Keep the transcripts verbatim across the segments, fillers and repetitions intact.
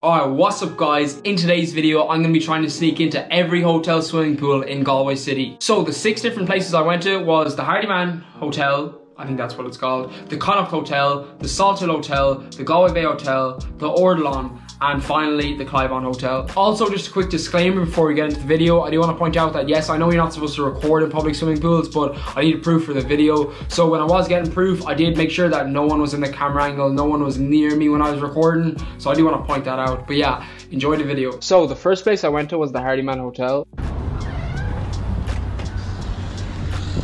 Alright, what's up guys? In today's video, I'm going to be trying to sneak into every hotel swimming pool in Galway City. So the six different places I went to was the Hardiman Hotel, I think that's what it's called, the Connacht Hotel, the Salthill Hotel, the Galway Bay Hotel, the Ardilaun, and finally the Clybaun Hotel. Also, just a quick disclaimer before we get into the video, I do want to point out that yes, I know you're not supposed to record in public swimming pools, but I needed proof for the video. So when I was getting proof, I did make sure that no one was in the camera angle, no one was near me when I was recording, so I do want to point that out. But yeah, enjoy the video. So the first place I went to was the Hardiman Hotel.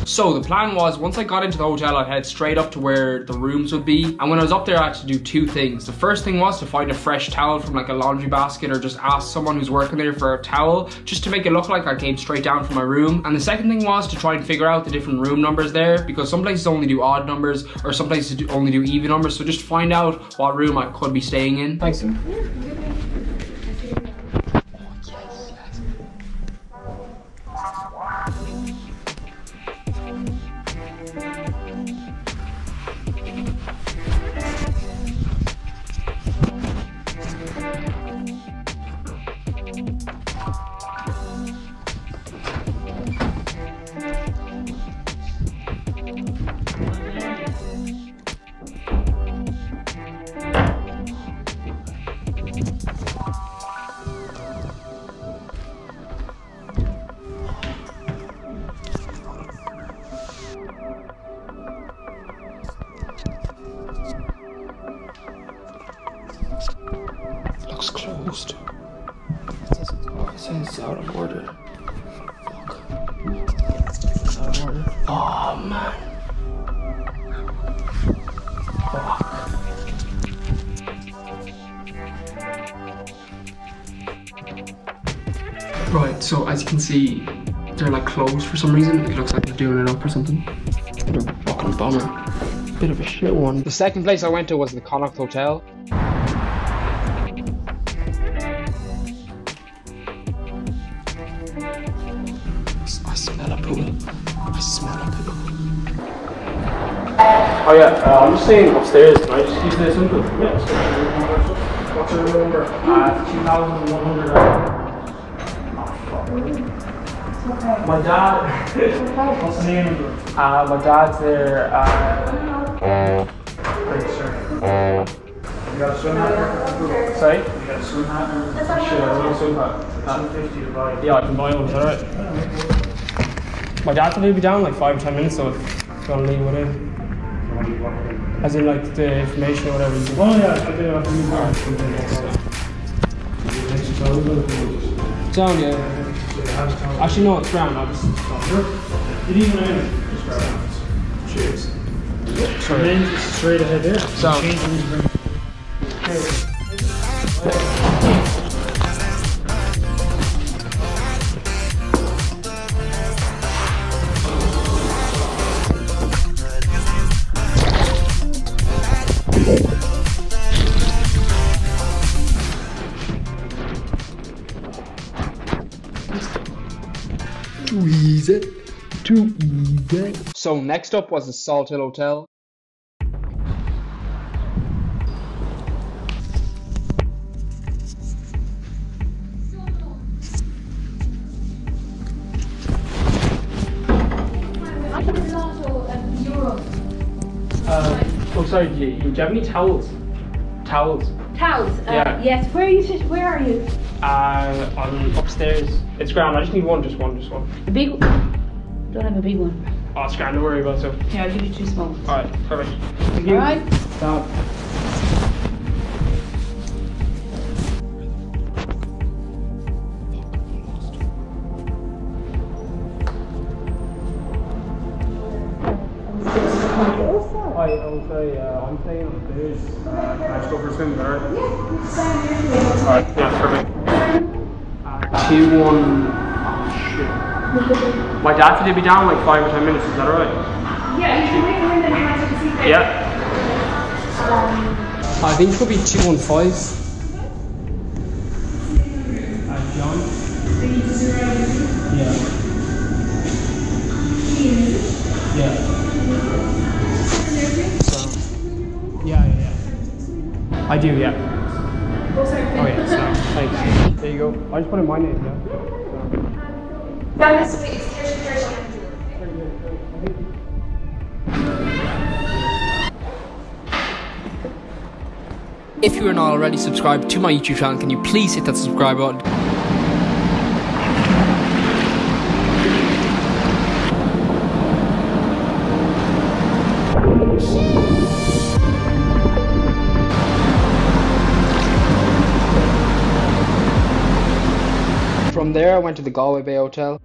So the plan was, once I got into the hotel, I'd head straight up to where the rooms would be. And when I was up there, I had to do two things. The first thing was to find a fresh towel from like a laundry basket, or just ask someone who's working there for a towel, just to make it look like I came straight down from my room. And the second thing was to try and figure out the different room numbers there, because some places only do odd numbers, or some places only do even numbers. So just find out what room I could be staying in. Thanks. Looks closed. It says it's out of order. Fuck. It's out of order. Oh man. Fuck. Right, so as you can see, they're like closed for some reason. It looks like they're doing it up or something. They're a fucking bummer. Bit of a shit one. The second place I went to was the Connacht Hotel. I smell a pool. I smell a pool. Oh yeah, uh, I'm just saying upstairs. Can I just use this input? Yeah. What's your number? Uh, two thousand one hundred. Oh, fuck. Okay. My dad. Okay. What's the name of it? Uh, my dad's there. Uh. Great, sir. You got a swim hat? Sorry? You got a swim hat? That's alright. Shit, I want a swim hat. Yeah, I can buy one. Is that alright? My dad's going to be down like five or ten minutes, so if you want to leave with it. As in like the information or whatever. Oh yeah, I do. I can It's down, yeah. Actually no, it's ground. I'll just stop. It even is. Cheers. So then just straight ahead there. Sound. Too easy, too easy. So next up was the Salthill Hotel. Uh, oh, sorry. Do you, do you have any towels? Towels. Towels. Yeah. Uh, yes. Where are you? Where are you? Uh, I'm upstairs. It's grand. I just need one, just one, just one. A big one? Don't have a big one. Oh, it's grand. Don't worry about it. So. Yeah, I'll give you two small ones. Alright, perfect. Thank you. Alright. Stop. Hi, I'll say, uh, I'm playing upstairs. Uh, can I just go for a swim, alright? Yeah. Alright, yeah, perfect. Two, one, oh shit. My dad's gonna be down like five or ten minutes, is that alright? Yeah, you can wait for him and you might have to see that. Yeah. Um, I think it could be two, one, five. Uh, John? Yeah. Yeah. So, yeah, yeah, yeah. I do, yeah. Oh, yeah. Thanks. There you go. I just put in my name now. Down this way, it's thirty, thirty. If you are not already subscribed to my YouTube channel, can you please hit that subscribe button? From there I went to the Galway Bay Hotel.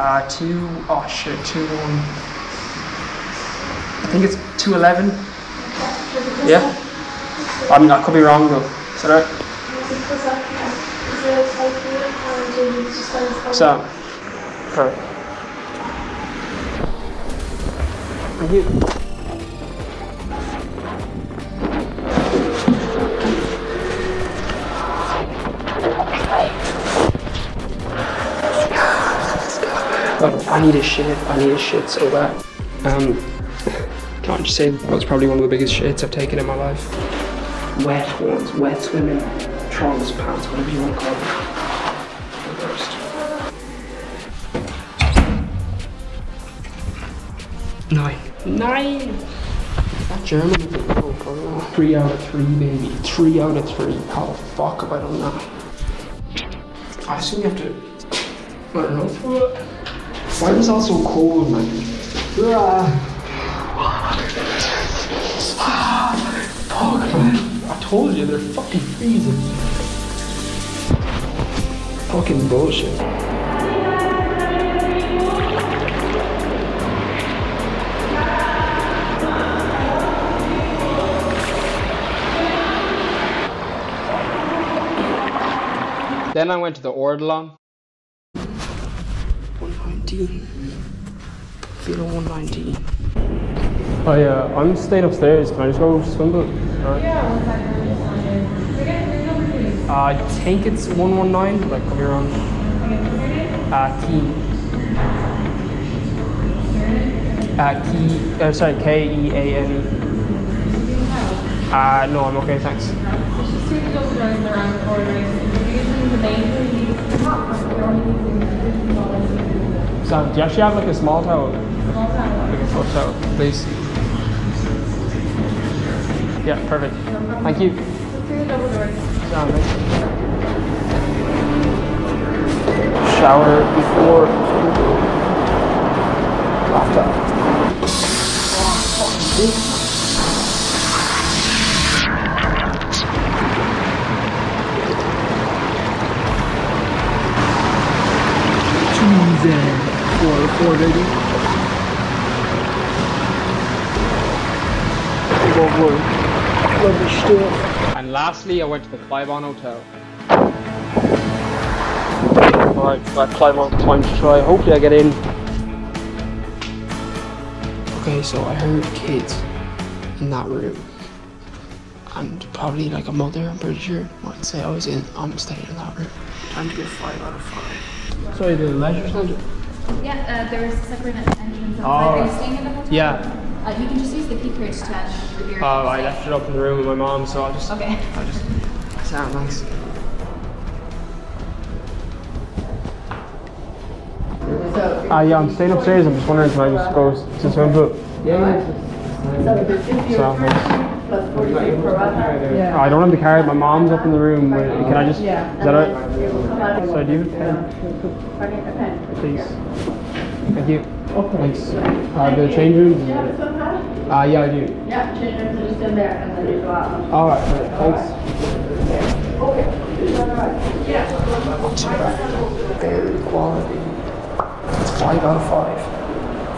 Uh, two, oh shit, two, um, I think it's two eleven. Yeah? I mean, I could be wrong though. Is that right? So, perfect. Thank you. I need a shit, I need a shit so bad. Um, can't just say that was probably one of the biggest shits I've taken in my life. Wet ones, wet swimming, trunks, pants, whatever you want to call them. Nine. Nine! That German is a little girl. Three out of three, baby. Three out of three. How the fuck have I done that? I assume you have to, I don't know. Why was it all so cold, man? Ah, fuck, man. I told you, they're fucking freezing. Fucking bullshit. Then I went to the Ardilaun. Feeling one nineteen. Hi, uh, I'm staying upstairs. Can I just go swim pool? Right. Yeah, uh, I think it's one one nine, like, could be wrong. Uh, Key. Uh, Key. Uh, sorry, K E A N E. Uh, no, I'm okay, thanks. Sam, do you actually have like a small towel? Small towel. Like a foot towel, please. Yeah, perfect. No, thank you. Sam, thanks. Shower before bathtub. Oh, Jesus. four four, baby. And lastly, I went to the Clybaun Hotel. Alright, that Clybaun time to try. Hopefully I get in. Okay, so I heard kids in that room. And probably like a mother, I'm pretty sure. I'd say I was in, I'm staying in that room. Time to get five out of five. Sorry, the leisure centre? Yeah, uh, there is a separate entrance. Oh, are you staying in the hotel? Yeah. Uh, you can just use the key card to attach your. Oh, uh, I left it up in the room with my mom, so I'll just. Okay. I'll just. Sound nice. Ah, uh, yeah, I'm staying upstairs. I'm just wondering if I just go to the swimming pool. Yeah. Sound nice. Yeah. I don't have the card, my mom's up in the room. Can I just, yeah. Is that right? So do you have a pen? Please. Thank you. Oh, thanks. Uh, the change rooms? Do you have a swim pad? Uh, yeah, I do. Yeah, change rooms are just in there and then you go out. Alright, thanks. Okay. Yeah. Very quality. Five out of five.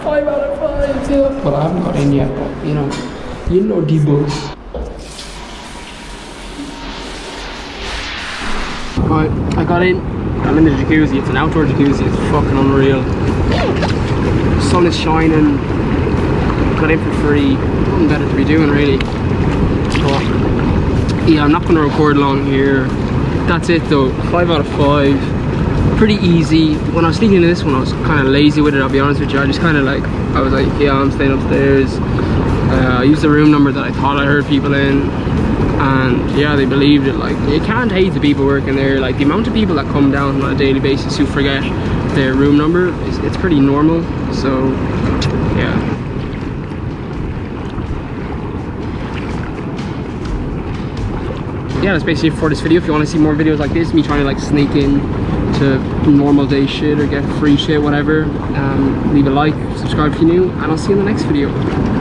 Five out of five, too. Well, I haven't got in yet, but you know. You know the boss. Alright, I got in. I'm in the jacuzzi. It's an outdoor jacuzzi. It's fucking unreal. The sun is shining. Got in for free. Nothing better to be doing, really. But yeah, I'm not going to record long here. That's it, though. Five out of five. pretty easy. When I was thinking of this one, I was kind of lazy with it, I'll be honest with you. I just kind of like, I was like, yeah, I'm staying upstairs. Uh, I used the room number that I thought I heard people in, and yeah, they believed it. Like, you can't hate the people working there. Like, the amount of people that come down on a daily basis who forget their room number, it's, it's pretty normal. So yeah. Yeah, that's basically it for this video. If you want to see more videos like this, me trying to like sneak in to normal day shit or get free shit, whatever, um, leave a like, subscribe if you're new, and I'll see you in the next video.